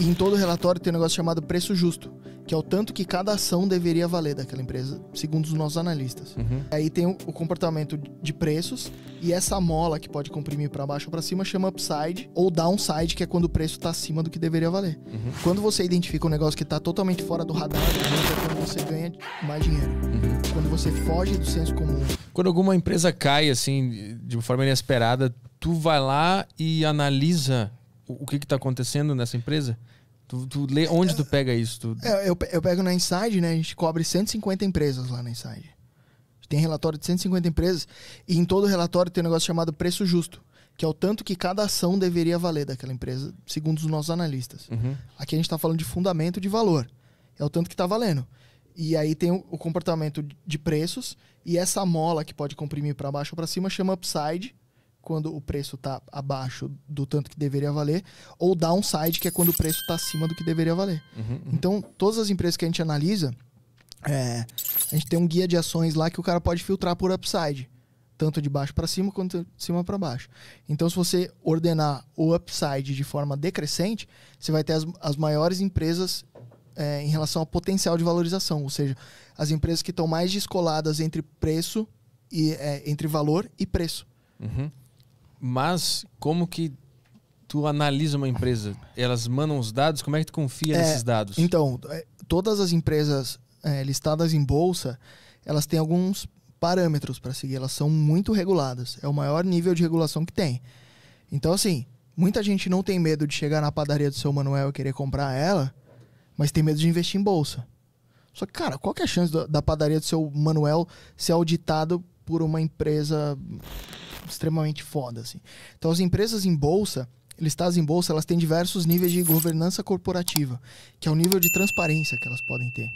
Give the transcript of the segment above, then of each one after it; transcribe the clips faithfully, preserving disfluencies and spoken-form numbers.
E em todo relatório tem um negócio chamado preço justo, que é o tanto que cada ação deveria valer daquela empresa, segundo os nossos analistas. Uhum. Aí tem o, o comportamento de preços e essa mola que pode comprimir para baixo ou para cima chama upside ou downside, que é quando o preço está acima do que deveria valer. Uhum. Quando você identifica um negócio que está totalmente fora do radar, é quando você ganha mais dinheiro. Uhum. Quando você foge do senso comum. Quando alguma empresa cai assim de uma forma inesperada, tu vai lá e analisa o que está acontecendo nessa empresa? Tu, tu lê, onde tu pega isso? Tu... Eu, eu pego na Inside, né? A gente cobre cento e cinquenta empresas lá na Inside. A gente tem relatório de cento e cinquenta empresas e em todo relatório tem um negócio chamado preço justo, que é o tanto que cada ação deveria valer daquela empresa, segundo os nossos analistas. Uhum. Aqui a gente está falando de fundamento de valor. É o tanto que está valendo. E aí tem o comportamento de preços e essa mola que pode comprimir para baixo ou para cima chama upside, quando o preço está abaixo do tanto que deveria valer, ou downside, que é quando o preço está acima do que deveria valer. Uhum, uhum. Então, todas as empresas que a gente analisa, é, a gente tem um guia de ações lá que o cara pode filtrar por upside, tanto de baixo para cima quanto de cima para baixo. Então, se você ordenar o upside de forma decrescente, você vai ter as, as maiores empresas é, em relação ao potencial de valorização, ou seja, as empresas que estão mais descoladas entre preço e é, entre valor e preço. Uhum. Mas como que tu analisa uma empresa? Elas mandam os dados? Como é que tu confia é, nesses dados? Então, todas as empresas é, listadas em bolsa, elas têm alguns parâmetros para seguir. Elas são muito reguladas. É o maior nível de regulação que tem. Então, assim, muita gente não tem medo de chegar na padaria do seu Manuel e querer comprar ela, mas tem medo de investir em bolsa. Só que, cara, qual que é a chance da padaria do seu Manuel ser auditado por uma empresa... extremamente foda, assim. Então, as empresas em bolsa, listadas em bolsa, elas têm diversos níveis de governança corporativa, que é o nível de transparência que elas podem ter.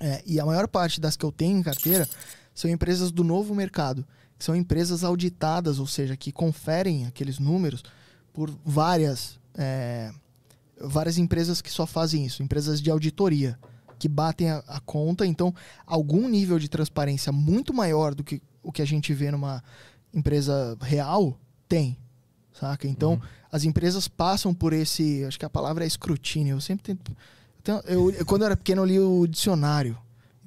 É, e a maior parte das que eu tenho em carteira são empresas do novo mercado, que são empresas auditadas, ou seja, que conferem aqueles números por várias, é, várias empresas que só fazem isso, empresas de auditoria, que batem a, a conta. Então, algum nível de transparência muito maior do que o que a gente vê numa... empresa real, tem, saca? Então, uhum. as empresas passam por esse, acho que a palavra é escrutínio, eu sempre tento, então, eu, eu, quando eu era pequeno eu li o dicionário,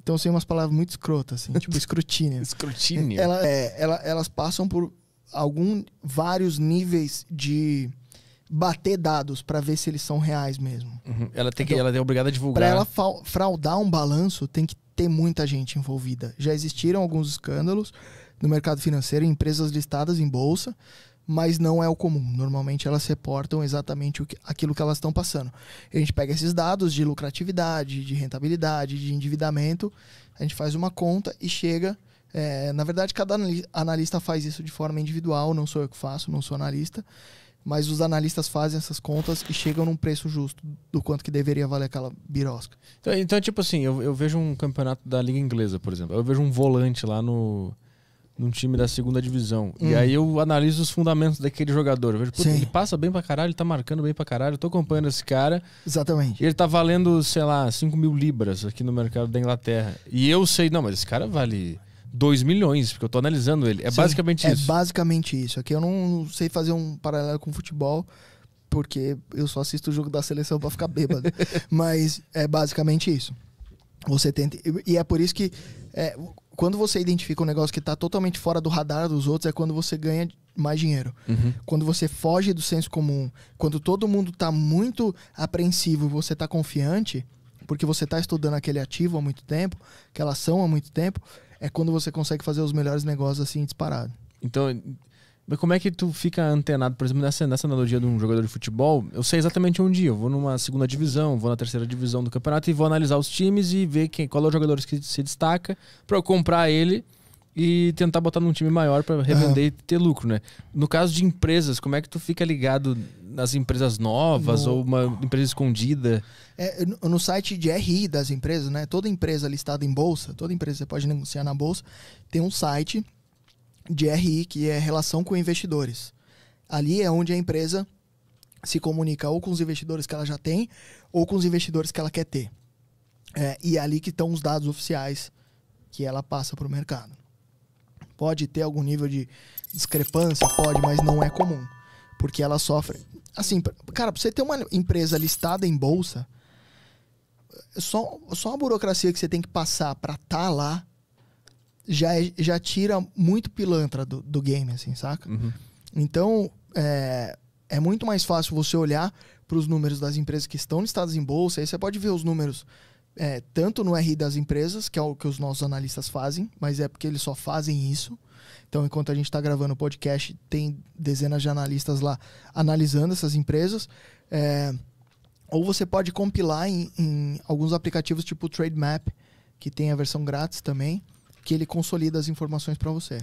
então eu sei umas palavras muito escrotas, assim, tipo escrutínio. Escrutínio? Ela, é, ela, elas passam por algum, vários níveis de bater dados para ver se eles são reais mesmo. Uhum. Ela tem que, então, ela é obrigada a divulgar. Para ela fraudar um balanço, tem que ter muita gente envolvida. Já existiram alguns escândalos no mercado financeiro, em empresas listadas em bolsa, mas não é o comum. Normalmente elas reportam exatamente o que, aquilo que elas estão passando. A gente pega esses dados de lucratividade, de rentabilidade, de endividamento, a gente faz uma conta e chega... É, na verdade, cada analista faz isso de forma individual, não sou eu que faço, não sou analista, mas os analistas fazem essas contas e chegam num preço justo do quanto que deveria valer aquela birosca. Então, então tipo assim, eu, eu vejo um campeonato da Liga Inglesa, por exemplo, eu vejo um volante lá no... num time da segunda divisão. Hum. E aí eu analiso os fundamentos daquele jogador. Eu vejo, putz, ele passa bem pra caralho, ele tá marcando bem pra caralho, eu tô acompanhando esse cara. Exatamente. Ele tá valendo, sei lá, cinco mil libras aqui no mercado da Inglaterra. E eu sei, não, mas esse cara vale dois milhões, porque eu tô analisando ele. É Sim, basicamente é isso. É basicamente isso. Aqui eu não sei fazer um paralelo com futebol, porque eu só assisto o jogo da seleção pra ficar bêbado. Mas é basicamente isso. Você tenta... E é por isso que... É... Quando você identifica um negócio que está totalmente fora do radar dos outros, é quando você ganha mais dinheiro. Uhum. Quando você foge do senso comum, quando todo mundo está muito apreensivo e você está confiante, porque você está estudando aquele ativo há muito tempo, aquela ação há muito tempo, é quando você consegue fazer os melhores negócios assim, disparado. Então, mas como é que tu fica antenado? Por exemplo, nessa, nessa analogia de um jogador de futebol, eu sei exatamente onde ir. Eu vou numa segunda divisão, vou na terceira divisão do campeonato e vou analisar os times e ver quem, qual é o jogador que se destaca para eu comprar ele e tentar botar num time maior para revender ah. e ter lucro, né? No caso de empresas, como é que tu fica ligado nas empresas novas no... ou uma empresa escondida? É, no site de R I das empresas, né? Toda empresa listada em bolsa, toda empresa que você pode negociar na bolsa, tem um site... de R I, que é relação com investidores. Ali é onde a empresa se comunica ou com os investidores que ela já tem, ou com os investidores que ela quer ter. É, e é ali que estão os dados oficiais que ela passa para o mercado. Pode ter algum nível de discrepância? Pode, mas não é comum. Porque ela sofre Assim, cara, pra você ter uma empresa listada em bolsa, só, só a burocracia que você tem que passar pra tá lá já, já tira muito pilantra do, do game, assim, saca? Uhum. Então, é, é muito mais fácil você olhar pros números das empresas que estão listadas em bolsa, aí você pode ver os números é, tanto no R I das empresas, que é o que os nossos analistas fazem, mas é porque eles só fazem isso. Então, enquanto a gente está gravando o podcast, tem dezenas de analistas lá analisando essas empresas. É, ou você pode compilar em, em alguns aplicativos tipo o Trademap, que tem a versão grátis também, que ele consolida as informações para você.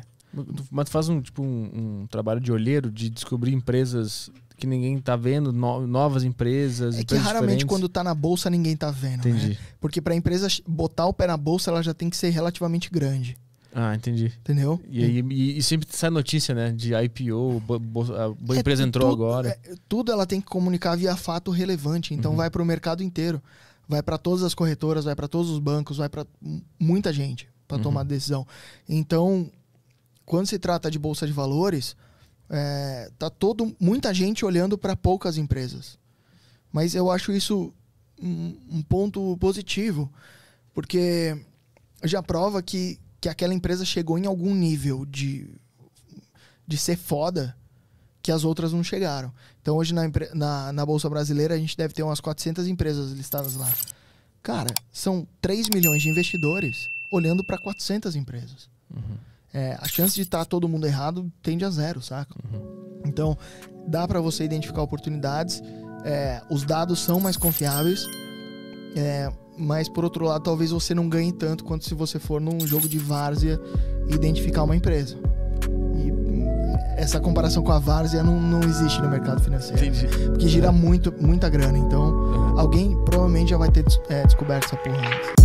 Mas tu faz um, tipo, um, um trabalho de olheiro, de descobrir empresas que ninguém tá vendo, no, novas empresas. É que raramente diferentes. Quando tá na bolsa ninguém tá vendo. Entendi. Né? Porque para a empresa botar o pé na bolsa, ela já tem que ser relativamente grande. Ah, entendi. Entendeu? E, e, e, e sempre sai notícia, né? De I P O, bo, bo, a é, empresa entrou tudo, agora. É, tudo ela tem que comunicar via fato relevante. Então uhum. vai para o mercado inteiro. Vai para todas as corretoras, vai para todos os bancos, vai para muita gente para uhum. tomar decisão. Então, quando se trata de Bolsa de Valores, é, tá todo, muita gente olhando para poucas empresas. Mas eu acho isso um, um ponto positivo. Porque já prova que que aquela empresa chegou em algum nível de, de ser foda que as outras não chegaram. Então hoje na, na, na Bolsa Brasileira a gente deve ter umas quatrocentas empresas listadas lá. Cara, são três milhões de investidores olhando para quatrocentas empresas. Uhum. É, a chance de estar todo mundo errado tende a zero, saca? Uhum. Então dá para você identificar oportunidades, é, os dados são mais confiáveis, é, mas, por outro lado, talvez você não ganhe tanto quanto se você for num jogo de várzea e identificar uma empresa. E essa comparação com a várzea não, não existe no mercado financeiro. Entendi. Porque gira muito, muita grana. Então, alguém provavelmente já vai ter é, descoberto essa porra antes.